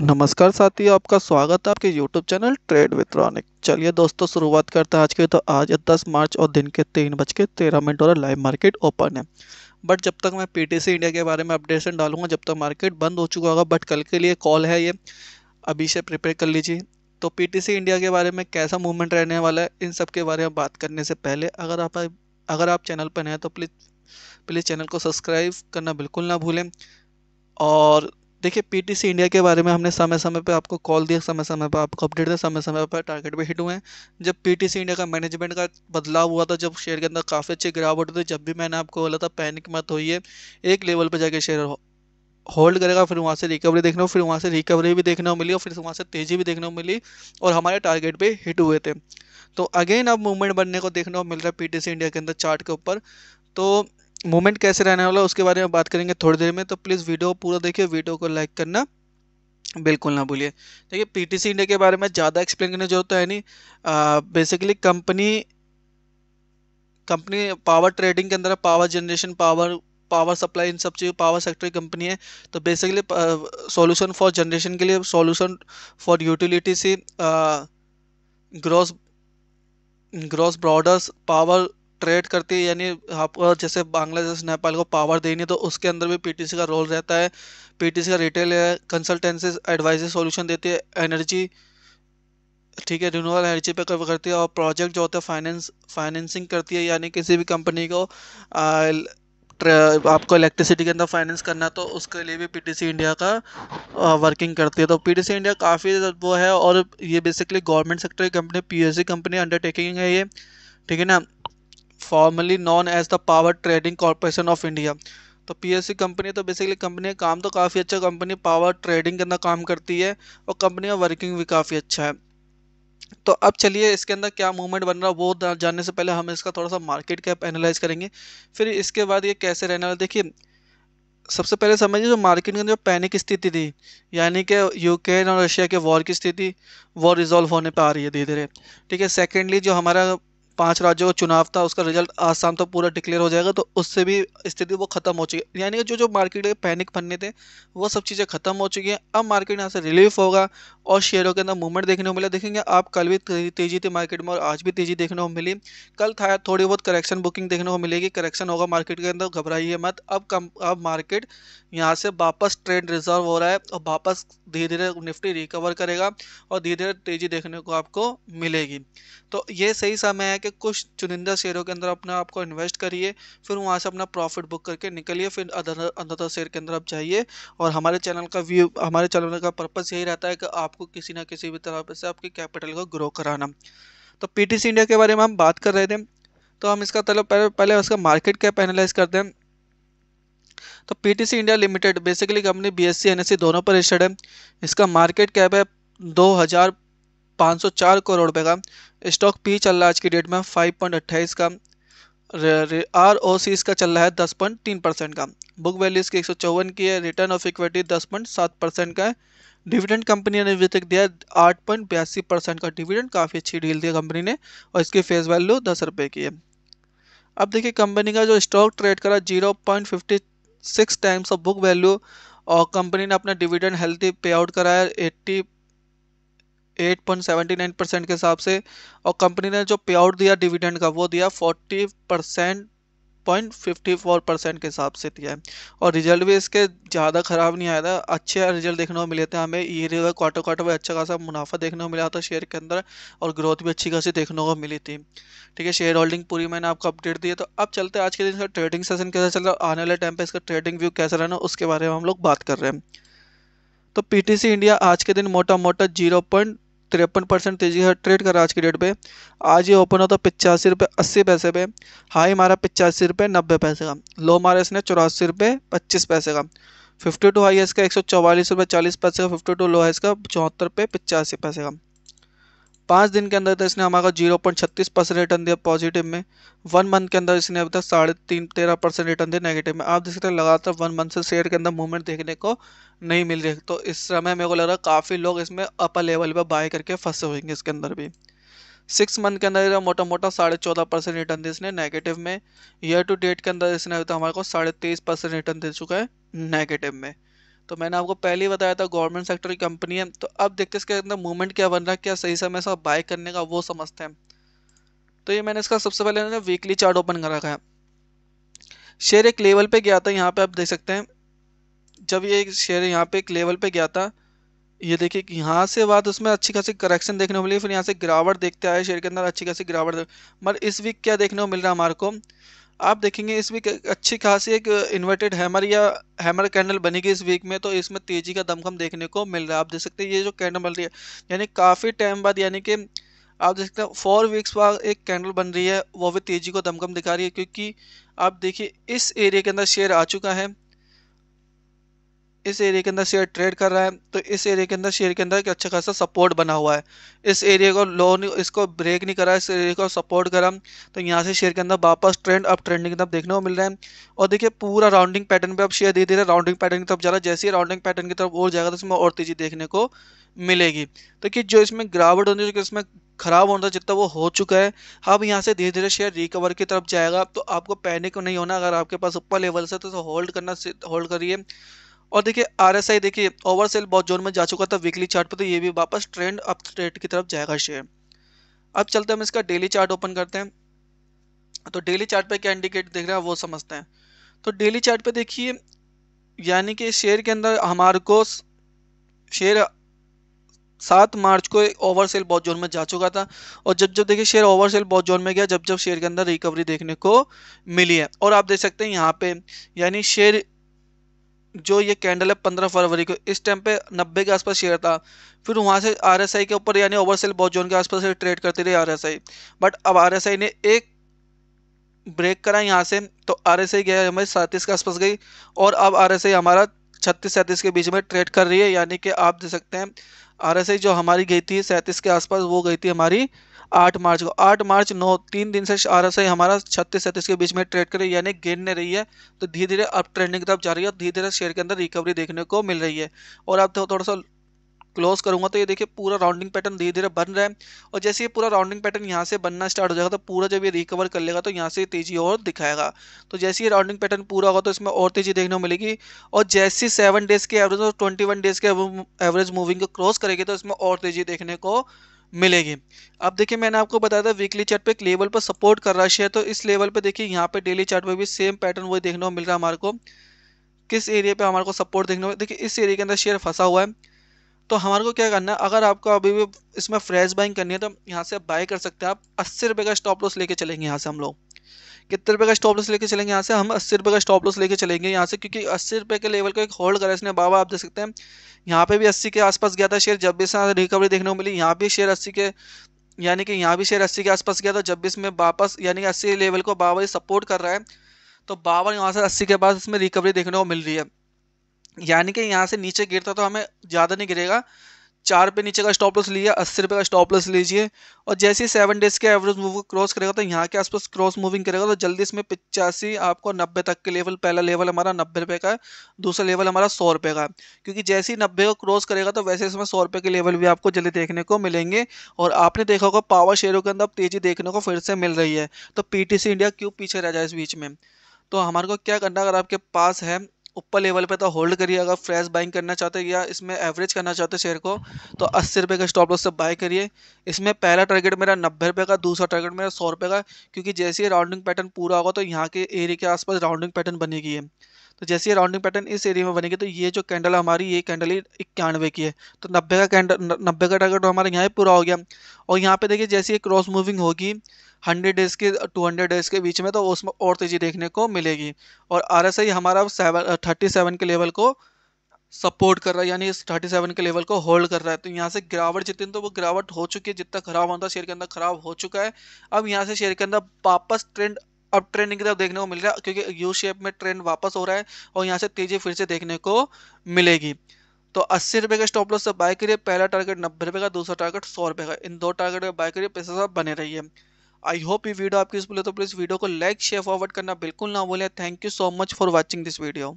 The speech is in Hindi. नमस्कार साथी, आपका स्वागत है आपके YouTube channel trade with Ronik. चलिए दोस्तों शुरुआत करते हैं आज के। तो आज 10 मार्च और दिन के 3:13 और लाइव मार्केट ओपन है। बट जब तक मैं PTC इंडिया के बारे में अपडेशन डालूंगा जब तक मार्केट बंद हो चुका होगा। बट कल के लिए कॉल है, ये अभी से प्रिपेयर कर लीजिए। तो PTC इंडिया के बारे में कैसा मूवमेंट रहने वाला है, इन सब के बारे में बात करने से पहले अगर आप चैनल पर हैं तो प्लीज़ चैनल को सब्सक्राइब करना बिल्कुल ना भूलें। और देखिए PTC इंडिया के बारे में हमने समय समय पर आपको कॉल दिया, समय समय पर आपको अपडेट दिया, समय समय पर टारगेट भी हिट हुए हैं। जब PTC इंडिया का मैनेजमेंट का बदलाव हुआ था, जब शेयर के अंदर काफ़ी अच्छी गिरावट हुई थी, जब भी मैंने आपको बोला था पैनिक मत होइए, एक लेवल पर जाके शेयर होल्ड करेगा, फिर वहाँ से रिकवरी देखने को, फिर वहाँ से रिकवरी भी देखने को मिली और फिर वहाँ से तेज़ी भी देखने को मिली और हमारे टारगेट पे हिट हुए थे। तो अगेन अब मूवमेंट बनने को देखने को मिल रहा है PTC इंडिया के अंदर चार्ट के ऊपर। तो मूवमेंट कैसे रहने वाला उसके बारे में बात करेंगे थोड़ी देर में। तो प्लीज़ वीडियो पूरा देखिए, वीडियो को लाइक करना बिल्कुल ना भूलिए। देखिए PTC इंडिया के बारे में ज़्यादा एक्सप्लेन करने की जरूरत है नहीं। बेसिकली कंपनी पावर ट्रेडिंग के अंदर, पावर जनरेशन, पावर सप्लाई, इन सब चीज़ों पावर सेक्टर की कंपनी है। तो बेसिकली सॉल्यूशन फॉर जनरेशन के लिए, सॉल्यूशन फॉर यूटिलिटी सी, ग्रॉस ब्रॉडर्स पावर ट्रेड करती है। यानी आपको जैसे बांग्लादेश नेपाल को पावर देनी है तो उसके अंदर भी PTC का रोल रहता है। PTC का रिटेल है, कंसल्टेंसी एडवाइजरी सॉल्यूशन देती है, एनर्जी, ठीक है, रिन्यूअल एनर्जी पे कवर करती है और प्रोजेक्ट जो होता है फाइनेंसिंग करती है। यानी किसी भी कंपनी को आपको इलेक्ट्रिसिटी के अंदर फाइनेंस करना तो उसके लिए भी PTC इंडिया का वर्किंग करती है। तो PTC इंडिया काफ़ी वो है और ये बेसिकली गवर्नमेंट सेक्टर की कंपनी, PSU कंपनी अंडरटेकिंग है ये, ठीक है ना, formally known as the power trading corporation of India. तो PSU कंपनी तो बेसिकली कंपनी काम तो काफ़ी अच्छा, कंपनी पावर ट्रेडिंग के अंदर काम करती है और कंपनी का वर्किंग भी काफ़ी अच्छा है। तो अब चलिए इसके अंदर क्या मूवमेंट बन रहा है वो जानने से पहले हम इसका थोड़ा सा मार्केट कैप एनालाइज करेंगे, फिर इसके बाद ये कैसे रहने वाला। देखिए सबसे पहले समझिए जो मार्केट के अंदर पैनिक स्थिति थी, यानी कि यूक्रेन और रशिया के वॉर की स्थिति, वॉर रिजॉल्व होने पर आ रही है धीरे धीरे, ठीक है। सेकेंडली जो हमारा 5 राज्यों का चुनाव था उसका रिजल्ट आज शाम तो पूरा डिक्लेयर हो जाएगा, तो उससे भी स्थिति वो खत्म हो चुकी है। यानी कि जो मार्केट के पैनिक बनने थे वो सब चीज़ें खत्म हो चुकी हैं। अब मार्केट यहाँ से रिलीफ होगा और शेयरों के अंदर मूवमेंट देखने को मिला। देखेंगे आप कल भी तेजी थी मार्केट में और आज भी तेजी देखने को मिली। कल था थोड़ी बहुत करेक्शन बुकिंग देखने को मिलेगी, करेक्शन होगा मार्केट के अंदर, घबराइए मत। अब मार्केट यहाँ से वापस ट्रेंड रिजर्व हो रहा है और वापस धीरे धीरे निफ्टी रिकवर करेगा और धीरे धीरे तेजी देखने को आपको मिलेगी। तो ये सही समय है कि कुछ चुनिंदा शेयरों के अंदर अपना आपको इन्वेस्ट करिए, फिर वहाँ से अपना प्रॉफिट बुक करके निकलिए, फिर अदर शेयर के अंदर आप जाइए। और हमारे चैनल का पर्पस यही रहता है कि आपको किसी ना किसी भी तरह से आपके कैपिटल को ग्रो कराना। तो PTC इंडिया के बारे में हम बात कर रहे थे, तो हम इसका पहले उसका मार्केट कैप एनालाइज करते हैं। तो PTC India limited basically company BSE NSE दोनों पर लिस्टेड है। इसका मार्केट कैप है 2,504 करोड़ रुपये का। स्टॉक पी चल रहा है आज की डेट में 5.28 का, ROC इसका चल रहा है 10.3% का, बुक वैल्यू इसकी 154 की है, रिटर्न ऑफ इक्विटी 10.7% का है, डिविडेंड कंपनी ने अभी तक दिया 8.82% का डिविडेंड, काफ़ी अच्छी डील दी कंपनी ने और इसकी फेस वैल्यू 10 रुपये की है। अब देखिए कंपनी का जो स्टॉक ट्रेड करा 0.56 टाइम्स ऑफ बुक वैल्यू और कंपनी ने अपना डिविडेंड हेल्थी पे आउट कराया 88.79% के हिसाब से और कंपनी ने जो पे आउट दिया डिविडेंड का वो दिया 40.54% के हिसाब से दिया है और रिजल्ट भी इसके ज़्यादा ख़राब नहीं आया था, अच्छे रिजल्ट देखने को मिले थे हमें। ये क्वार्टर में अच्छा खासा मुनाफा देखने को मिला था शेयर के अंदर और ग्रोथ भी अच्छी खासी देखने को मिली थी, ठीक है। शेयर होल्डिंग पूरी मैंने आपको अपडेट दी है। तो अब चलते हैं आज के दिन इसका ट्रेडिंग सेशन कैसा चल रहा है, आने वाले टाइम पर इसका ट्रेडिंग व्यू कैसा रहना उसके बारे में हम लोग बात कर रहे हैं। तो PTC इंडिया आज के दिन मोटा मोटा 0.53% तेजी का ट्रेड करा आज की डेट पे। आज ये ओपन होता 85.80 रुपये पे, हाई मारा 85.90 का, लो मारा इसने 84.25 का, 52 हाई है इसका 144.40 का, 52 लो है इसका 74.85 का। 5 दिन के अंदर तो इसने हमारा 0.36% रिटर्न दिया पॉजिटिव में, 1 मंथ के अंदर इसने अभी तक 13.5% रिटर्न दिया नेगेटिव में। आप देख सकते हैं लगातार 1 मंथ से शेयर के अंदर मूवमेंट देखने को नहीं मिल रही। तो इस समय मेरे को लग रहा है काफ़ी लोग इसमें अपर लेवल पर बाय करके फंसे होंगे। इसके अंदर भी 6 मंथ के अंदर मोटा मोटा 14.5% रिटर्न दिया इसने नेगेटिव में। ईयर टू डेट के अंदर इसने अभी तक हमारे को 23.5% रिटर्न दे चुका है नेगेटिव में। तो मैंने आपको पहले ही बताया था गवर्नमेंट सेक्टर की कंपनी है। तो अब देखते हैं इसके अंदर मूवमेंट क्या बन रहा है, क्या सही समय से बाय करने का वो समझते हैं। तो ये मैंने इसका सबसे पहले वीकली चार्ट ओपन कर रखा है। शेयर एक लेवल पे गया था, यहाँ पे आप देख सकते हैं जब ये शेयर यहाँ पे एक लेवल पे गया था, ये देखिए कि यहाँ से बाद उसमें अच्छी खासी करेक्शन देखने को मिली, फिर यहाँ से गिरावट देखते आए शेयर के अंदर अच्छी खासी गिरावट। मगर इस वीक क्या देखने को मिल रहा है हमारे को, आप देखेंगे इस वीक अच्छी खासी एक इन्वर्टेड हैमर या हैमर कैंडल बनेगी इस वीक में। तो इसमें तेज़ी का दमखम देखने को मिल रहा है। आप देख सकते हैं ये जो कैंडल बन रही है यानी काफ़ी टाइम बाद, यानी कि आप देख सकते हैं 4 वीक्स बाद एक कैंडल बन रही है, वो भी तेज़ी को दमकम दिखा रही है। क्योंकि आप देखिए इस एरिया के अंदर शेयर आ चुका है, इस एरिया के अंदर शेयर ट्रेड कर रहा है, तो इस एरिया के अंदर शेयर के अंदर एक अच्छा खासा सपोर्ट बना हुआ है। इस एरिया को लो नहीं, इसको ब्रेक नहीं करा, इस एरिया को सपोर्ट करा, तो यहाँ से शेयर के अंदर वापस ट्रेंड अप ट्रेंडिंग की तरफ देखने को मिल रहा है। और देखिए पूरा राउंडिंग पैटर्न पे अब शेयर धीरे धीरे राउंडिंग पैटर्न की तरफ जा रहा है। जैसे ही राउंडिंग पैटर्न की तरफ और जाएगा तो इसमें और तेज़ी देखने को मिलेगी। तो कि जो इसमें गिरावट होने जो इसमें खराब होना था जितना वो हो चुका है। अब यहाँ से धीरे धीरे शेयर रिकवर की तरफ जाएगा, तो आपको पैनिक नहीं होना। अगर आपके पास ऊपर लेवल से तो होल्ड करना, होल्ड करिए। और देखिए RSI देखिए ओवरसेल बहुत जोन में जा चुका था वीकली चार्ट पर, तो ये भी वापस ट्रेंड अप ट्रेड की तरफ जाएगा शेयर। अब चलते हैं हम इसका डेली चार्ट ओपन करते हैं। तो डेली चार्ट पे क्या इंडिकेट देख रहा है वो समझते हैं। तो डेली चार्ट पे देखिए यानी कि शेयर के अंदर हमारे को शेयर 7 मार्च को ओवरसेल बहुत जोन में जा चुका था, और जब जब देखिए शेयर ओवरसेल बहुत जोन में गया, जब जब शेयर के अंदर रिकवरी देखने को मिली है। और आप देख सकते हैं यहाँ पे यानी शेयर जो ये कैंडल है 15 फरवरी को, इस टाइम पे 90 के आसपास शेयर था, फिर वहाँ से RSI के ऊपर यानी ओवरसेल बहुत जोन के आसपास ट्रेड करती रही RSI। बट अब RSI ने एक ब्रेक करा यहाँ से, तो RSI गया हमें 37 के आसपास गई, और अब RSI हमारा 36-37 के बीच में ट्रेड कर रही है। यानी कि आप देख सकते हैं RSI जो हमारी गई थी 37 के आसपास, वो गई थी हमारी 8 मार्च को। 8 मार्च 9 3 दिन से RSI हमारा 36-37 के बीच में ट्रेड कर रही है, यानी गेन में रही है। तो धीरे धीरे अप ट्रेंडिंग की तरफ जा रही है, और धीरे धीरे शेयर के अंदर रिकवरी देखने को मिल रही है। और आप थोड़ा सा क्लोज करूंगा तो ये देखिए पूरा राउंडिंग पैटर्न धीरे धीरे बन रहा है, और जैसे ये पूरा राउंडिंग पैटर्न यहाँ से बनना स्टार्ट हो जाएगा, तो पूरा जब ये रिकवर कर लेगा तो यहाँ से तेजी और दिखाएगा। तो जैसे ये राउंडिंग पैटर्न पूरा होगा तो इसमें और तेजी देखने को मिलेगी। और जैसे 7 डेज के एवरेज और 21 डेज के एवरेज मूविंग को क्रॉस करेगी तो इसमें और तेजी देखने को मिलेगी। अब देखिए मैंने आपको बताया था वीकली चार्ट पे एक लेवल पर सपोर्ट कर रहा शेयर, तो इस लेवल पे देखिए यहाँ पे डेली चार्ट पे भी सेम पैटर्न वही देखने को मिल रहा है। हमारे को किस एरिया पे हमारे को सपोर्ट देखने को, देखिए इस एरिया के अंदर शेयर फंसा हुआ है। तो हमारे को क्या करना है, अगर आपको अभी भी इसमें फ्रेश बाइंग करनी है तो यहाँ से बाय कर सकते हैं आप। 80 रुपये का स्टॉप लॉस लेके चलेंगे यहाँ से हम लोग। कितने रुपये का स्टॉप लॉस लेके चलेंगे यहाँ से हम? 80 रुपये का स्टॉप लॉस लेके चलेंगे यहाँ से, क्योंकि 80 रुपये के लेवल को एक होल्ड करा इसने बाबा। आप देख सकते हैं यहाँ पे भी 80 के आसपास गया था शेयर, जब भी इसमें रिकवरी देखने को मिली यहाँ भी शेयर 80 के, यानी कि यहाँ भी शेयर 80 के आसपास गया था, जब भी इसमें वापस यानी कि 80 लेवल को बाबा सपोर्ट कर रहा है, तो बाबा यहाँ से 80 के बाद इसमें रिकवरी देखने को मिल रही है। यानी कि यहाँ से नीचे गिरता तो हमें ज़्यादा नहीं गिरेगा, 4 पे नीचे का स्टॉप लॉस लीजिए, 80 रुपये का स्टॉप लॉस लीजिए। और जैसे ही 7 डेज के एवरेज मूव को क्रॉस करेगा तो यहाँ के आसपास क्रॉस मूविंग करेगा, तो जल्दी इसमें 85 आपको 90 तक के लेवल, पहला लेवल हमारा 90 रुपये का, दूसरा लेवल हमारा 100 रुपये का। क्योंकि जैसे ही 90 को क्रॉस करेगा तो वैसे इसमें 100 रुपये के लेवल भी आपको जल्दी देखने को मिलेंगे। और आपने देखा होगा पावर शेयरों के अंदर तेज़ी देखने को फिर से मिल रही है, तो PTC इंडिया क्यों पीछे रह जाए इस बीच में। तो हमारे को क्या करना, अगर आपके पास है ऊपर लेवल पे तो होल्ड करिए। अगर फ्रेश बाइंग करना चाहते हैं या इसमें एवरेज करना चाहते हैं शेयर को, तो 80 रुपये का स्टॉप लॉस से बाय करिए। इसमें पहला टारगेट मेरा 90 रुपये का, दूसरा टारगेट मेरा 100 रुपये का। क्योंकि जैसे ही राउंडिंग पैटर्न पूरा होगा तो यहाँ के एरिया के आसपास राउंडिंग पैटर्न बनेगी है, तो जैसे ही राउंडिंग पैटर्न इस एरिया में बनेगी तो ये जो कैंडल हमारी, ये कैंडल ही 91 की है, तो 90 का टारगेट हमारा यहाँ पूरा हो गया। और यहाँ पे देखिए जैसे ही क्रॉस मूविंग होगी 100 डेज के 200 डेज के बीच में, तो उसमें और तेज़ी देखने को मिलेगी। और RSI हमारा 37 के लेवल को सपोर्ट कर रहा है, यानी 37 के लेवल को होल्ड कर रहा है। तो यहाँ से गिरावट जितनी, तो वो गिरावट हो चुकी है, जितना खराब होता शेयर के अंदर खराब हो चुका है। अब यहाँ से शेयर के अंदर वापस ट्रेंड अब ट्रेंडिंग की तरफ देखने को मिल रहा है, क्योंकि यू शेप में ट्रेंड वापस हो रहा है, और यहाँ से तेज़ी फिर से देखने को मिलेगी। तो 80 रुपये का स्टॉप लॉस से बाय करिए, पहला टारगेट 90 रुपये का, दूसरा टारगेट 100 रुपये का, इन 2 टारगेट में बाय करिए। पैसा साहब बने रहिए। आई होप ये वीडियो आपकी यूजफुल है, तो प्लीज़ वीडियो को लाइक शेयर फॉरवर्ड करना बिल्कुल ना भूलें। Thank you so much for watching this video.